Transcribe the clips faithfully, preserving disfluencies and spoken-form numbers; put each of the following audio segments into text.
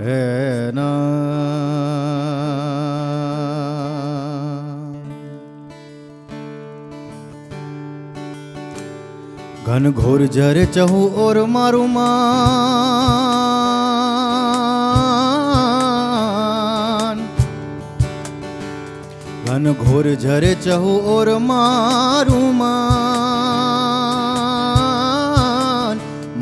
घन घोर जरे चहु और मारू मान, घन घोर जरे चहु और मारू मान,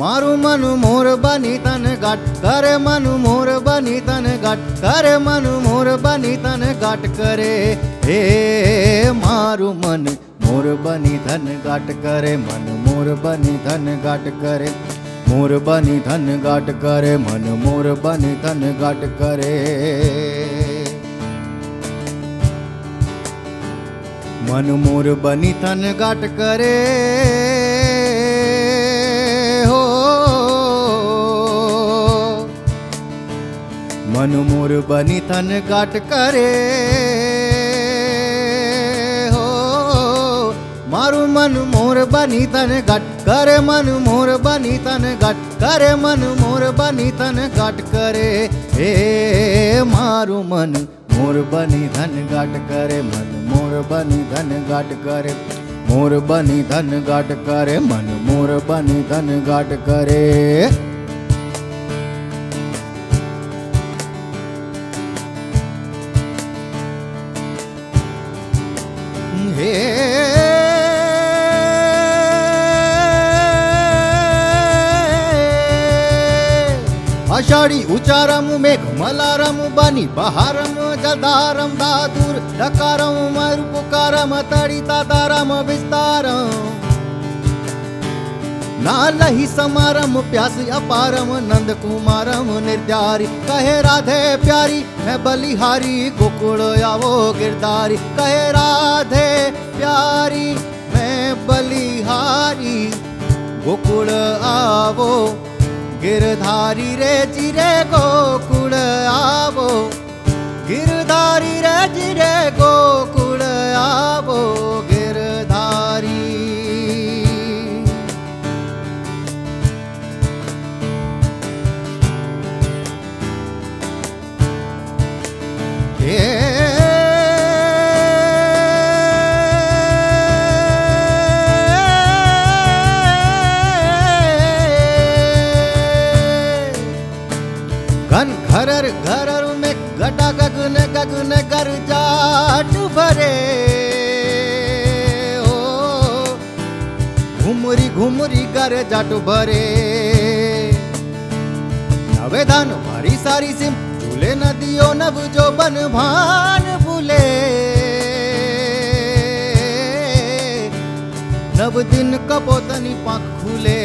मारू मनु मोर बनी तनघट करे, मनु मोर बनी तनघट करे, मनु मोर बनी तनघट करे, हे मारू मन मोर बनी थनघट करे, मन मोर बनी थनघट करे, मोर बनी थनघट करे, मन मोर बनी थनघट करे, मन मोर बनी थनघट करे, हो मन मोर बनी थनघट करे, मारू मन मोर बनी तनघट करे, मन मोर बनी तनघट करे, मन मोर बनी तनघट करे, हे मारू मन मोर बनी तनघट करे, मन मोर बनी तनघट करे, मोर बनी तनघट करे, मन मोर बनी तनघट करे, हे आषाढ़ी उचारम मेघ मलारम बनी बहारम जदारम दादूर डकारम मरु पुकारम तड़ी तातारम विस्तारम नाल ही समारम प्यासी अपारम नंद कुमारम निर्द्यारी कहे राधे प्यारी मैं बलिहारी गोकुल आवो गिरधारी कहे राधे प्यारी मैं बलिहारी गोकुल आवो गिरधारी रे जिरे गोकुल आवो गिरधारी रे जिरे गोकुल आवो गिरधारी। हे घन घरर घरर में घटा गगन गगन गर जाट भरे हो घुमरी घुमरी गर जाट भरे नवे धान भारी सारी सिम झूले नदियों नव जो बन भान भूले नव दिन कपोतनी पाख खुले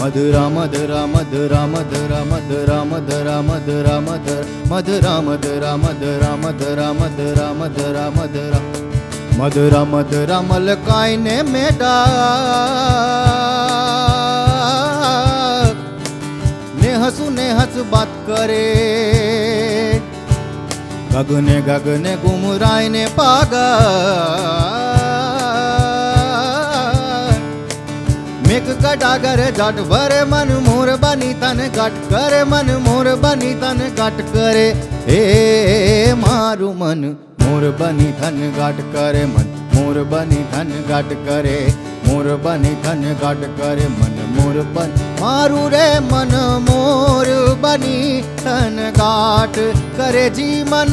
मधुरा मधुरा मधुरा मधुरा मधुरा मधुरा मधुरा मधुर मधुरा मधुरा मधुरा मधुरा मधुरा मधुरा मधुरा मधुरा मधुरा मलकाइने में डाक ने हंसू ने हंस बात करे गगने गगने गुमराई ने पागा मेघ घटा कर जाट भरे मन मोर बनी तनघट करे मन मोर बनी तनघट करे हे मारू मन मोर बनी तनघट करे मन मोर बनी तनघट करे मोर बनी तनघट करे मन मोर बन मारू रे मन मोर बनी तनघट करे जी मन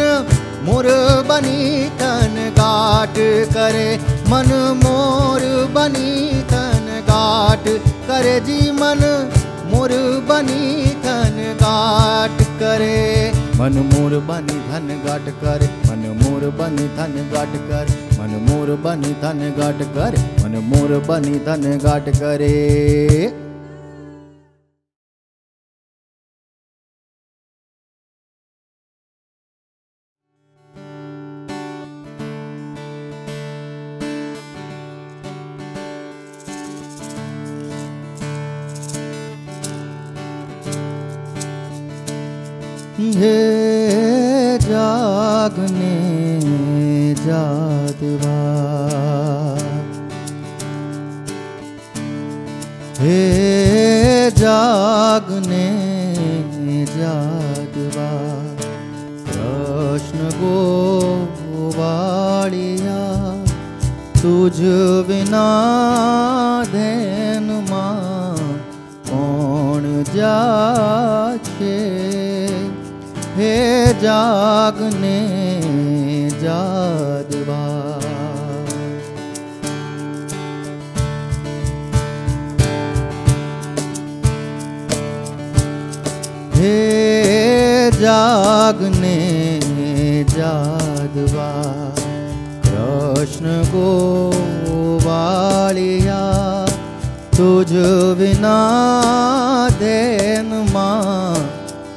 मोर बनी तनघट करे मन मोर बनी तनघट करे जी मन मोर बनी तनघट करे मन मोर बनी तनघट करे मन मोर बनी तनघट करे मन मोर बनी तनघट करे मन मोर बनी तनघट करे। हे जागने जातवा हे जागने तुझ बिना धैन माँ कौन जाके, हे जागने जादवा हे जागने जादवा कृष्ण को वालिया तुझ बिना देन माँ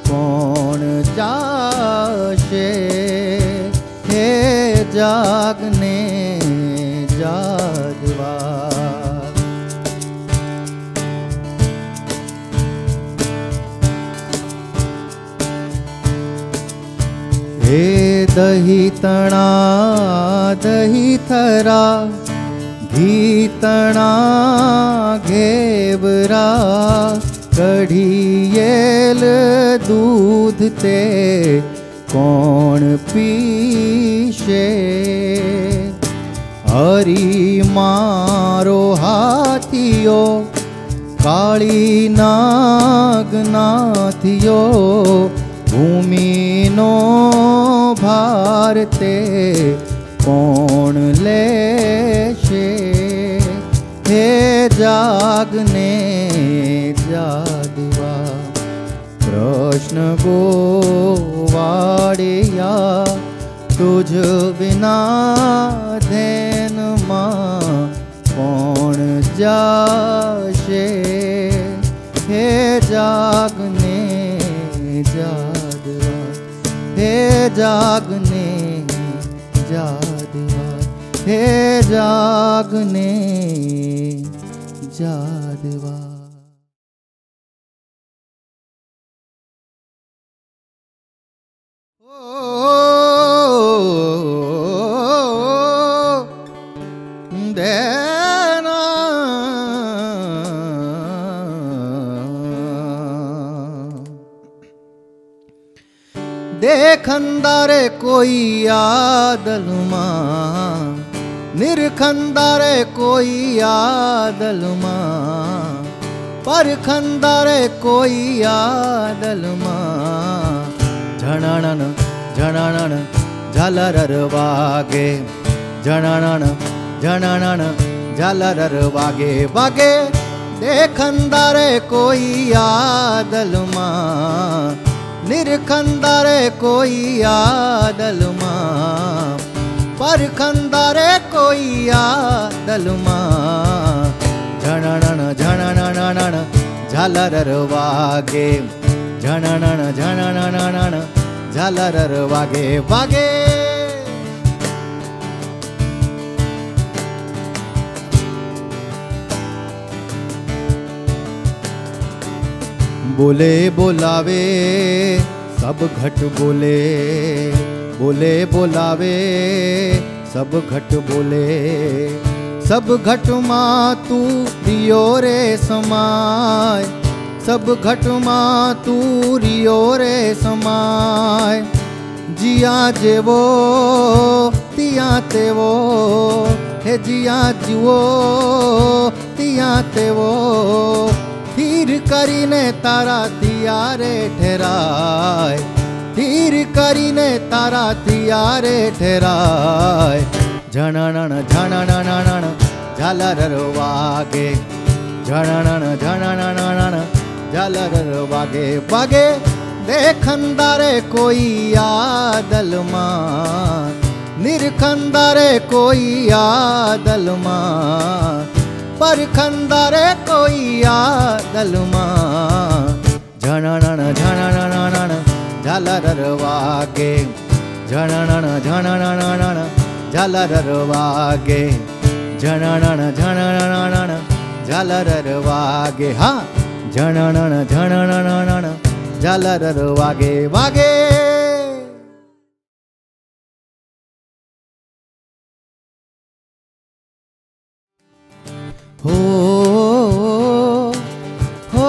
कौन जाशे, हे जागने जादवा हे दही तना दही थरा घी तना घेबरा कढ़ीयल दूध ते कौन पीशे, हरी मारो हाथियो काली नाग नाथियो भूमि नो भारते कौन लेशे, हे जागने जादवा कृष्ण गोवाड़िया तुझ बिना धैन माँ कौन जाशे, हे जागने जा हे जागने जादवा हे जागने जादवा। देखंदारे कोई आदल माँ निरखंदारे कोई आदल माँ परखंदारे कोई आदल माँ झणनन झणनन झलरर वागे झणनन झणनन झलरर वागे वागे देखंदारे कोई आदल माँ निरखंदारे कोई आदल माँ परखंदारे कोई आदल माँ झणनन झणनननन झलरर वागे झणनन झणनननन झलरर वागे वागे। बोले बोलावे सब घट बोले बोले बोलावे सब घट बोले सब घट माँ तू रियो रे समाय सब घट माँ तू रियो रे समाय जिया जेवो तिया तेवो हे जिया जिवो तिया तेवो धीर करीने तारा दिया रे ठहराए धीर करीने तारा दिया रे ठहराए झणनन झणनननन झलरर वागे झणनन झणनननन झलरर वागे वागे देखंदारे कोई आदल माँ निरखंदारे कोई आदल माँ परखंदारे कोई आदल माँ झणनन झणनननन झलरर वागे झणनन झणनननन झलरर वागे झणनन झणनननन झलरर वागे हा झणनन झणनननन झलरर वागे वागे। हो हो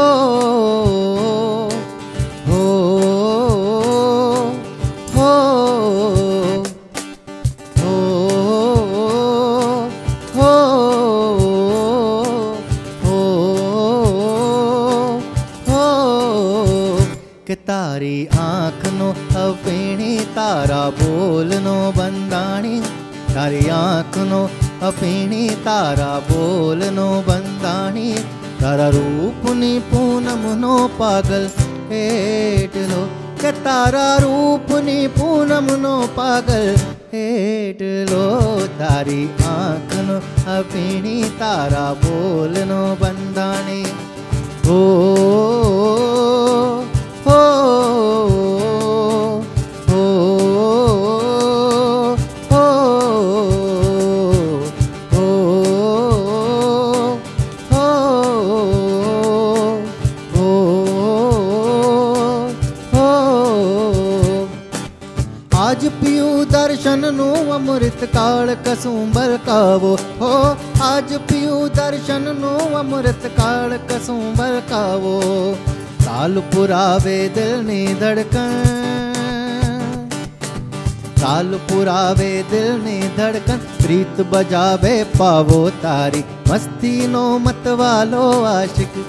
हो हो हो देखनो अपीणी तारा बोलनो बंदाणी तारा रूपनी पूनमनो पागल एटलो के तारा रूपनी पूनमनो पागल एटलो तारी आँखनो अपीणी तारा बोलनो बंदाणी ओ आज पीऊ दर्शन नु अमृत काल कसुंबल कावो हो आज पीऊ दर्शन नु अमृत काल कसुंबल कावो ताल पुरावे दिल नी धड़कन ताल पुरावे दिल नी धड़कन प्रीत बजावे पावो तारी मस्ती नो मतवालो आशिक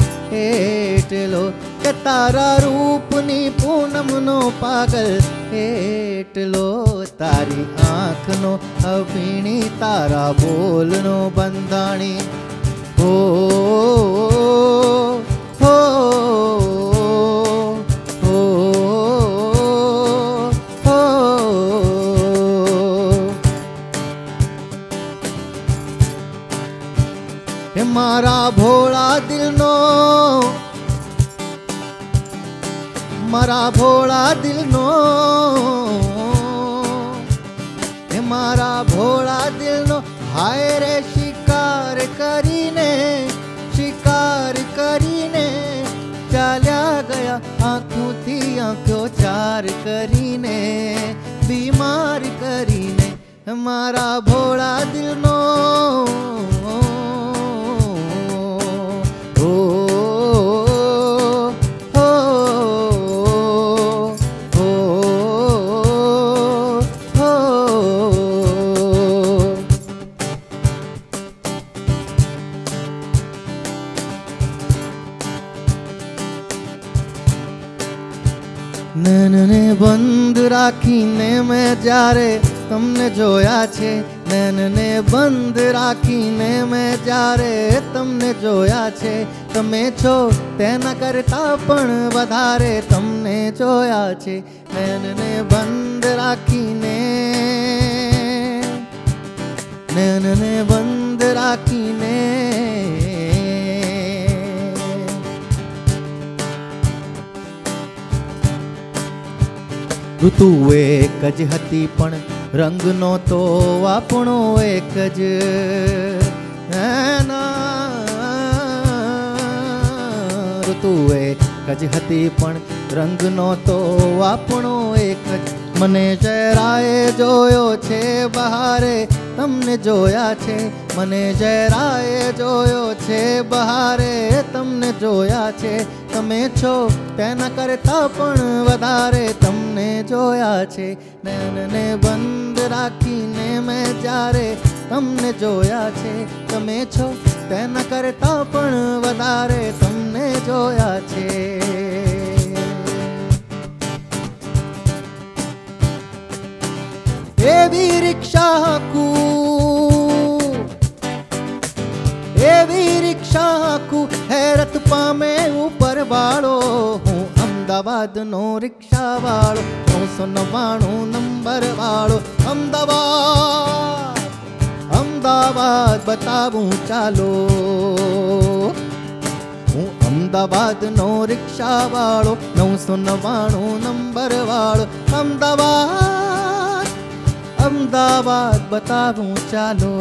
एटलो के तारा रूपनी पूनम नो पागल एटलो तारी आँख नो अवीणी तारा बोलनो बंधाणी ओ मारा भोला दिल नो मारा भोला दिल नो मारा भोला दिल नो हाय रे शिकार करीने शिकार करीने चला गया आँखों थी आँखों चार करीने बीमार करीने मारा भोला दिल नो नैनने बंद राखीने में जा रे तुमने जोया छे नैनने बंद राखीने में जा रे तुमने जोया छे तमे छो तेना करता पण वधारे तुमने जोया छे नैनने बंद राखीने नैनने बंद राखीने ऋतु एक ज हती पण रंग नो तो आपणो एक ज ऋतु एक ज हती पण रंग नो तो आपणो एक ज मने जयराए जोयो छे बहारे तमने जोया छे मने जयराए जोयो छे बहारे तमने जोया छे तमे छो तेना करता पण वधारे तमने जोया छे नैनने बंद राखीने मैं जा रे तमने जोया छे तमे छो तेना करता पण वधारे तमने जोया छे एवी रिक्शा हाकू एवी रिक्शा हाकू हैरत पामे ऊपर वालो हूँ अहमदाबाद नो रिक्शा वालो नौ सौ नवाणु नंबर वालो अहमदाबाद अहमदाबाद बताबू चालो हूँ अहमदाबाद नो रिक्शा वालो नौ सौ नवाणु नंबर वालो अहमदाबाद अहमदाबाद बताबू चालो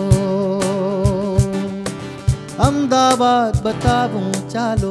अहमदाबाद बताबू चालो।